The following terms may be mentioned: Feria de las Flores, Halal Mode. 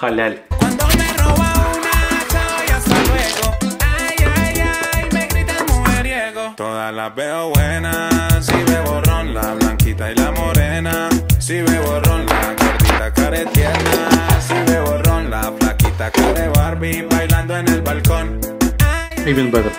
Halal. Todas las veo buenas, si bebo ron, la blanquita y la morena, si bebo ron, la gordita care tierna, si bebo ron, la flaquita care Barbie bailando en el balcón. Even better.